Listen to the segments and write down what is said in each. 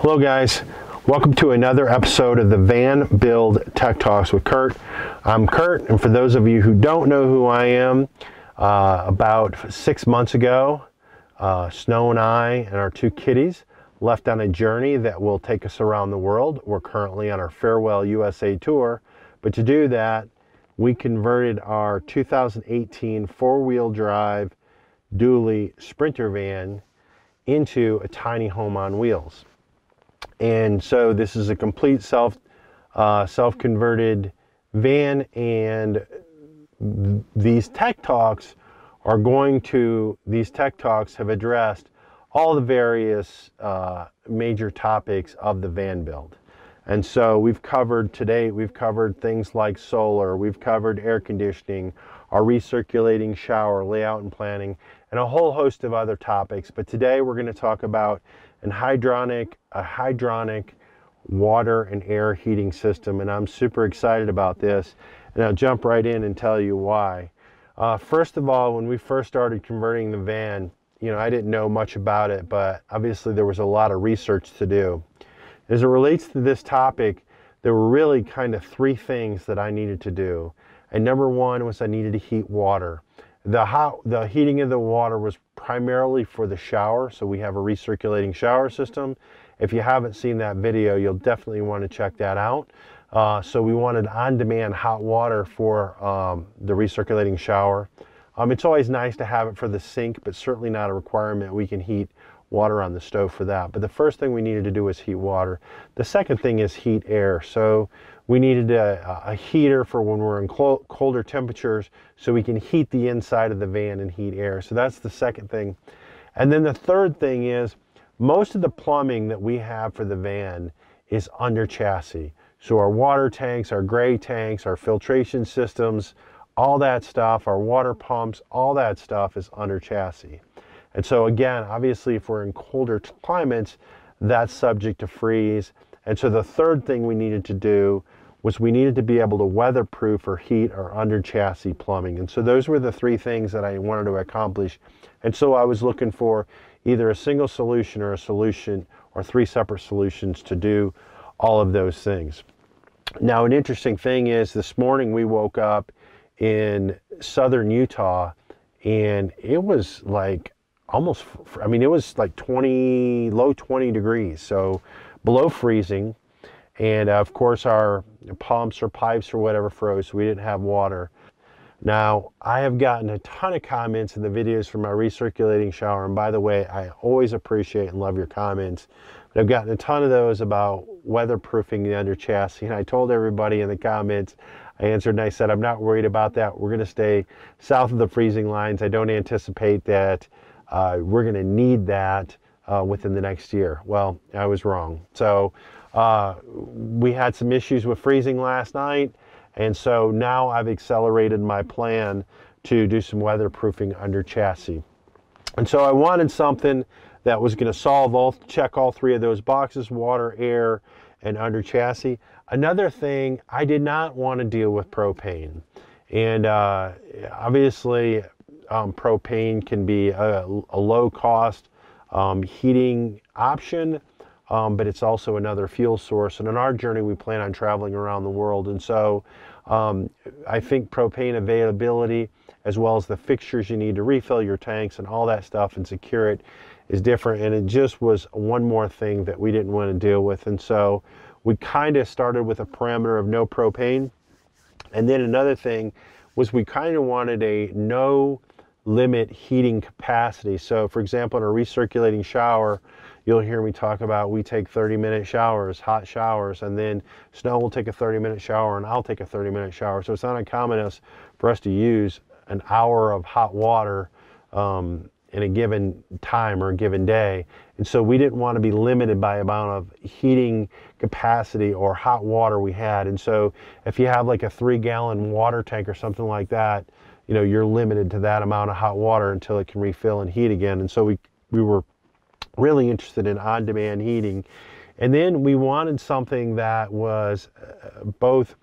Hello guys, welcome to another episode of the Van Build Tech Talks with Kurt. I'm Kurt, and for those of you who don't know who I am, about 6 months ago, Snow and I and our two kitties left on a journey that will take us around the world. We're currently on our Farewell USA tour, but to do that, we converted our 2018 four-wheel drive dually Sprinter van into a tiny home on wheels. And so this is a complete self-converted van, and these tech talks have addressed all the various major topics of the van build. And so today we've covered things like solar, we've covered air conditioning, our recirculating shower, layout and planning, and a whole host of other topics. But today we're going to talk about a hydronic water and air heating system, and I'm super excited about this, and I'll jump right in and tell you why. First of all, when we first started converting the van, I didn't know much about it, but obviously there was a lot of research to do. As it relates to this topic, there were really kind of three things that I needed to do. And number one was I needed to heat water. The heating of the water was primarily for the shower, so we have a recirculating shower system. If you haven't seen that video, you'll definitely want to check that out. So we wanted on-demand hot water for the recirculating shower. It's always nice to have it for the sink, but certainly not a requirement. We can heat water on the stove for that. But the first thing we needed to do was heat water. The second thing is heat air. So we needed a heater for when we're in colder temperatures, so we can heat the inside of the van and heat air. So that's the second thing. And then the third thing is most of the plumbing that we have for the van is under chassis. So our water tanks, our gray tanks, our filtration systems, all that stuff, our water pumps, all that stuff is under chassis. And so again, obviously if we're in colder climates, that's subject to freeze. And so the third thing we needed to do was we needed to be able to weatherproof or heat our under chassis plumbing. And so those were the three things that I wanted to accomplish. And so I was looking for either a single solution or a solution or three separate solutions to do all of those things. Now, an interesting thing is this morning we woke up in southern Utah, and it was like almost, I mean, it was like low 20 degrees, so below freezing. And of course our pumps or pipes or whatever froze, so we didn't have water. Now, I have gotten a ton of comments in the videos from my recirculating shower, and by the way, I always appreciate and love your comments, but I've gotten a ton of those about weatherproofing the under chassis. And I told everybody in the comments, I answered and I said, I'm not worried about that. We're going to stay south of the freezing lines. I don't anticipate that we're going to need that within the next year. Well, I was wrong. So we had some issues with freezing last night, and so now I've accelerated my plan to do some weatherproofing under chassis. And so I wanted something that was going to check all three of those boxes: water, air, and under chassis. Another thing, I did not want to deal with propane, and obviously propane can be a low-cost heating option, but it's also another fuel source. And on our journey, we plan on traveling around the world. And so I think propane availability, as well as the fixtures you need to refill your tanks and all that stuff and secure it, is different. And it just was one more thing that we didn't want to deal with. And so we kind of started with a parameter of no propane. And then another thing was we kind of wanted a no limit heating capacity. So for example, in a recirculating shower, you'll hear me talk about we take 30-minute showers, hot showers, and then Snow will take a 30-minute shower and I'll take a 30-minute shower. So it's not uncommon for us to use an hour of hot water in a given time or a given day. And so we didn't want to be limited by amount of heating capacity or hot water we had. And so if you have like a 3-gallon water tank or something like that, you're limited to that amount of hot water until it can refill and heat again. And so we were really interested in on-demand heating. And then we wanted something that was both,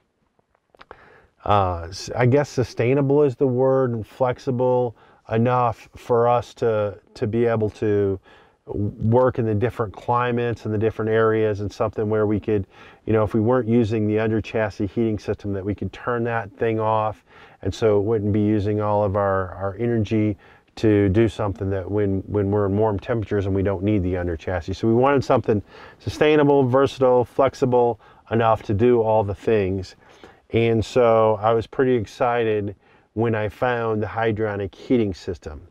I guess sustainable is the word, and flexible enough for us to be able to work in the different climates and the different areas, and something where we could, you know, if we weren't using the under chassis heating system, that we could turn that thing off, and so it wouldn't be using all of our energy to do something that when we're in warm temperatures and we don't need the under chassis. So we wanted something sustainable, versatile, flexible enough to do all the things. And so I was pretty excited when I found the Airtronic heating system.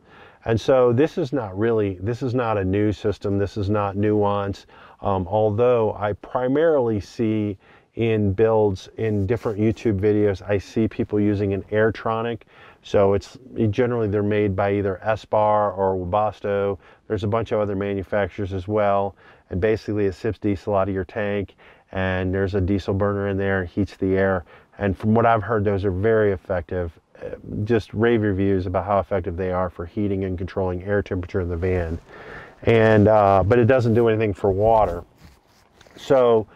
And so this is not a new system. This is not nuanced, although I primarily see in builds, in different YouTube videos, I see people using an Airtronic. So it's generally, they're made by either Espar or Webasto. There's a bunch of other manufacturers as well. And basically it sips diesel out of your tank, and there's a diesel burner in there and heats the air. And from what I've heard, those are very effective. Just rave reviews about how effective they are for heating and controlling air temperature in the van. And but it doesn't do anything for water. So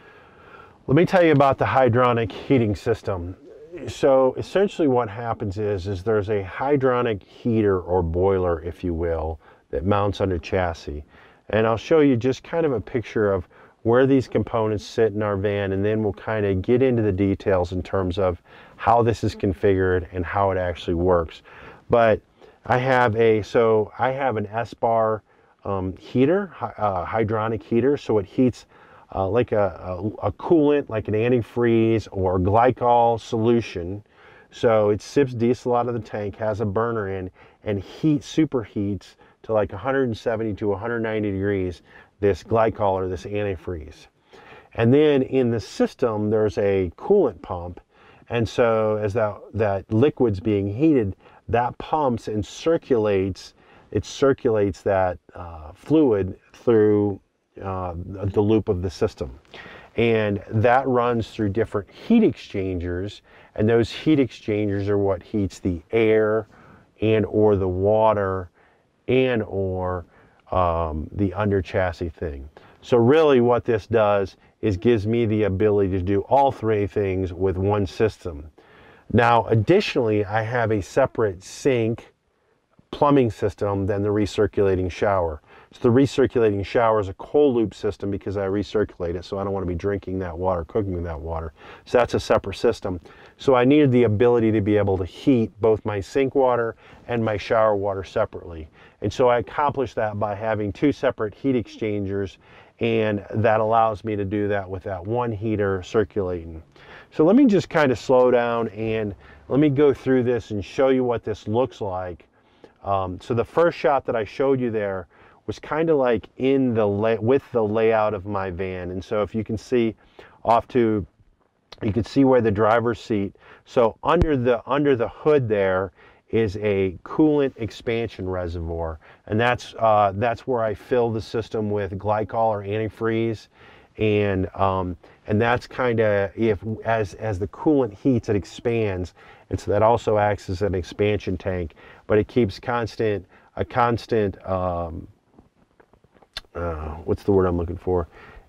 let me tell you about the Airtronic heating system. So essentially what happens is there's a Airtronic heater or boiler, if you will, that mounts under chassis. And I'll show you just kind of a picture of where these components sit in our van, and then we'll kind of get into the details in terms of how this is configured and how it actually works. But I have an Espar heater, Airtronic heater, so it heats like a coolant, like an antifreeze or glycol solution. So it sips diesel out of the tank, has a burner in, and superheats to like 170 to 190 degrees this glycol or this antifreeze. And then in the system there's a coolant pump, and so as that liquid's being heated, that pumps and circulates that fluid through the loop of the system, and that runs through different heat exchangers, and those heat exchangers are what heats the air and or the water and or the under chassis thing. So really what this does is gives me the ability to do all three things with one system. Now additionally, I have a separate sink plumbing system than the recirculating shower. So the recirculating shower is a cold loop system because I recirculate it, so I don't want to be drinking that water, cooking with that water. So that's a separate system. So I needed the ability to be able to heat both my sink water and my shower water separately. And so I accomplished that by having two separate heat exchangers, and that allows me to do that with that one heater circulating. So let me just kind of slow down and let me go through this and show you what this looks like. So the first shot that I showed you there was kind of like with the layout of my van. And so if you can see you can see where the driver's seat. So under the hood there is a coolant expansion reservoir, and that's where I fill the system with glycol or antifreeze, and that's kind of as the coolant heats, it expands, and so that also acts as an expansion tank, but it keeps It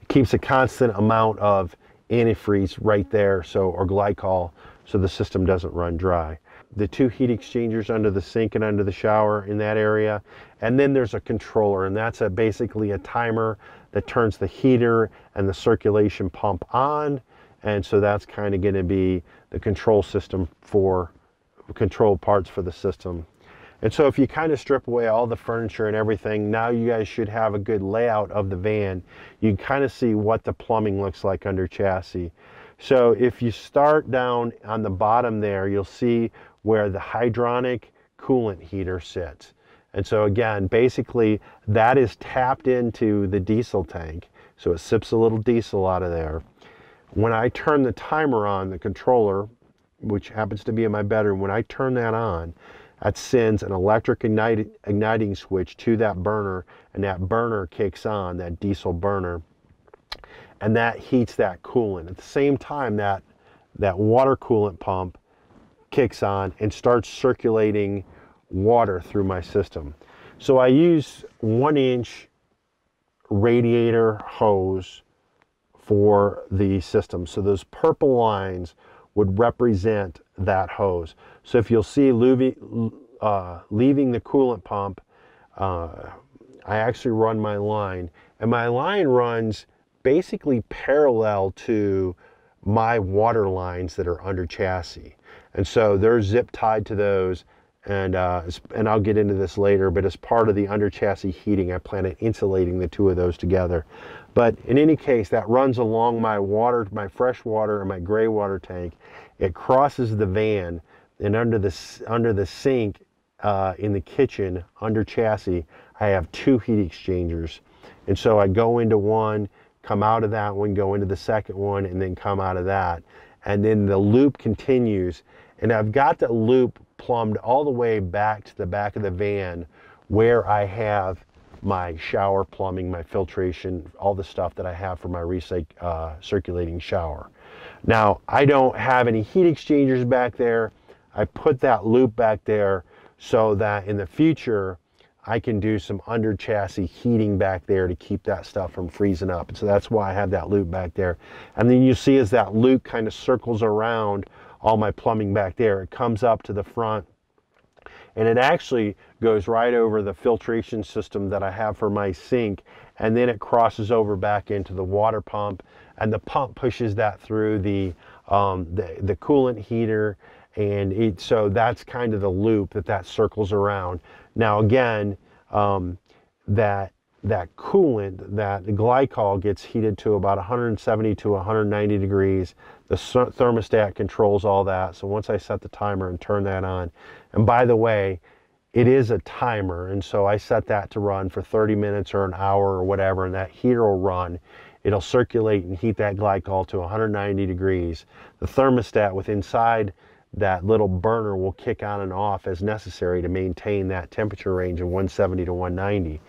keeps a constant amount of antifreeze right there, or glycol, so the system doesn't run dry. The two heat exchangers under the sink and under the shower in that area, and then there's a controller, and that's basically a timer that turns the heater and the circulation pump on, and so that's kind of going to be the control system for control parts for the system. And so if you kind of strip away all the furniture and everything, now you guys should have a good layout of the van. You can kind of see what the plumbing looks like under chassis. So if you start down on the bottom there, you'll see where the Airtronic coolant heater sits. And so again, basically that is tapped into the diesel tank. So it sips a little diesel out of there. When I turn the timer on, the controller, which happens to be in my bedroom, when I turn that on, that sends an electric igniting switch to that burner, and that burner kicks on, that diesel burner, and that heats that coolant. At the same time, that water coolant pump kicks on and starts circulating water through my system. So I use 1-inch radiator hose for the system. So those purple lines would represent that hose. So if you'll see leaving the coolant pump, I actually run my line, and my line runs basically parallel to my water lines that are under chassis. And so they're zip tied to those, and I'll get into this later, but as part of the under chassis heating, I plan on insulating the two of those together. But in any case, that runs along my water, my fresh water and my gray water tank. It crosses the van, and under the sink in the kitchen, under chassis, I have two heat exchangers. And so I go into one, come out of that one, go into the second one, and then come out of that. And then the loop continues. And I've got the loop plumbed all the way back to the back of the van where I have my shower plumbing, my filtration, all the stuff that I have for my recirculating shower. Now, I don't have any heat exchangers back there. I put that loop back there so that in the future, I can do some under chassis heating back there to keep that stuff from freezing up. And so that's why I have that loop back there. And then you see as that loop kind of circles around all my plumbing back there, it comes up to the front, and it actually goes right over the filtration system that I have for my sink, and then it crosses over back into the water pump, and the pump pushes that through the coolant heater, and so that's kind of the loop that circles around. Now again, that coolant, that glycol, gets heated to about 170 to 190 degrees. The thermostat controls all that. So once I set the timer and turn that on, and by the way, it is a timer, and so I set that to run for 30 minutes or an hour or whatever, and that heater will run. It'll circulate and heat that glycol to 190 degrees. The thermostat with inside that little burner will kick on and off as necessary to maintain that temperature range of 170 to 190.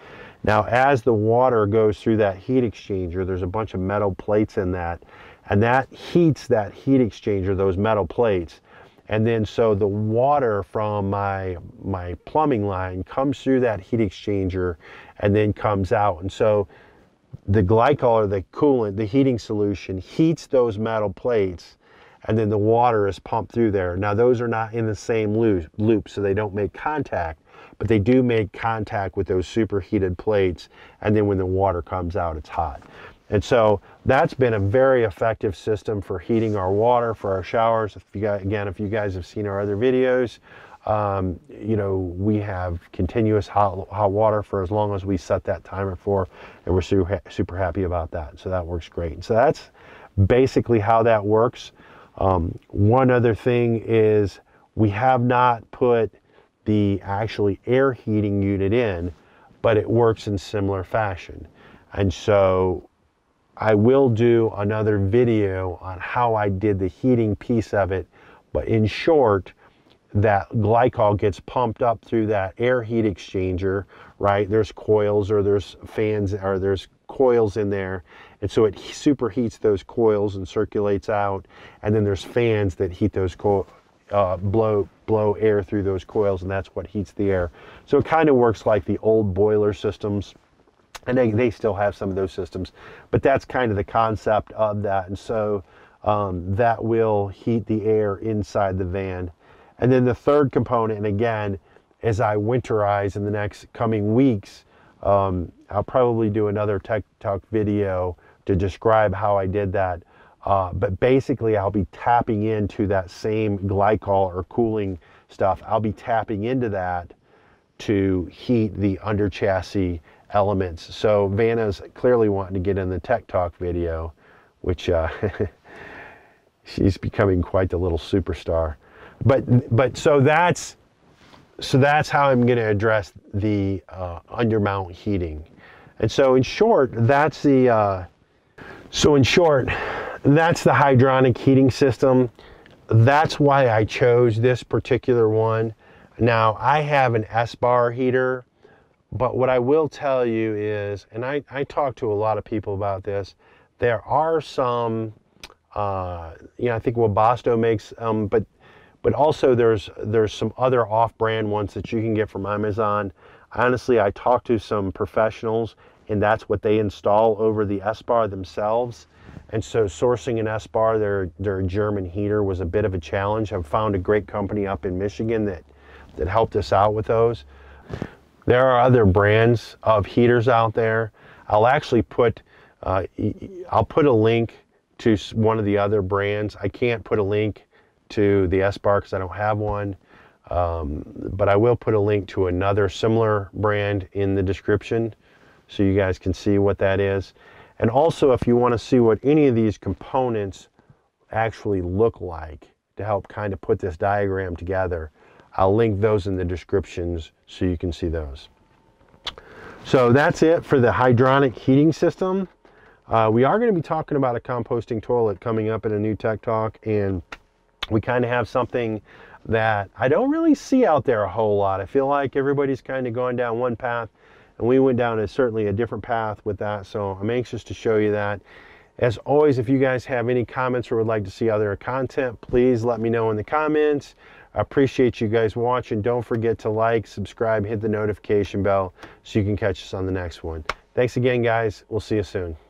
Now, as the water goes through that heat exchanger, there's a bunch of metal plates in that, and that heats that heat exchanger, those metal plates. And then so the water from my plumbing line comes through that heat exchanger and then comes out. And so the glycol, or the coolant, the heating solution, heats those metal plates, and then the water is pumped through there. Now, those are not in the same loop, so they don't make contact, but they do make contact with those superheated plates, and then when the water comes out, it's hot. And so that's been a very effective system for heating our water for our showers. If you guys, again, if you guys have seen our other videos, you know, we have continuous hot water for as long as we set that timer for, and we're super happy about that. So that works great. And so that's basically how that works. One other thing is we have not put the actually air heating unit in, but it works in similar fashion. And so I will do another video on how I did the heating piece of it, but in short, that glycol gets pumped up through that air heat exchanger, right? There's coils, or there's fans, or there's coils in there, and so it superheats those coils and circulates out, and then there's fans that heat those coils, blow air through those coils, and that's what heats the air. So it kind of works like the old boiler systems, and they still have some of those systems, but that's kind of the concept of that. And so that will heat the air inside the van. And then the third component, and again, as I winterize in the next coming weeks, I'll probably do another tech talk video to describe how I did that. But basically, I'll be tapping into that same glycol or cooling stuff. I'll be tapping into that to heat the under chassis elements. So Vanna's clearly wanting to get in the tech talk video, which she's becoming quite the little superstar. But so that's how I'm going to address the undermount heating. And so in short, that's the that's the hydronic heating system. That's why I chose this particular one. Now, I have an Espar heater, but what I will tell you is, and I talk to a lot of people about this, there are some, you know, I think Webasto makes, but also there's some other off-brand ones that you can get from Amazon. Honestly, I talked to some professionals, and that's what they install over the Espar themselves. And so sourcing an Espar, their German heater, was a bit of a challenge. I've found a great company up in Michigan that helped us out with those. There are other brands of heaters out there. I'll actually put I'll put a link to one of the other brands. I can't put a link to the Espar because I don't have one, but I will put a link to another similar brand in the description so you guys can see what that is. And also, if you want to see what any of these components actually look like to help kind of put this diagram together, I'll link those in the descriptions so you can see those. So that's it for the hydronic heating system. We are going to be talking about a composting toilet coming up in a new tech talk, and we kind of have something that I don't really see out there a whole lot. I feel like everybody's kind of going down one path, and we went down certainly a different path with that, so I'm anxious to show you that. As always, if you guys have any comments or would like to see other content, please let me know in the comments. I appreciate you guys watching. Don't forget to like, subscribe, hit the notification bell so you can catch us on the next one. Thanks again, guys. We'll see you soon.